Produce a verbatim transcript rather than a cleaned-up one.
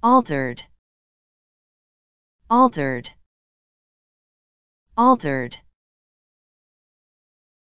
altered, altered, altered.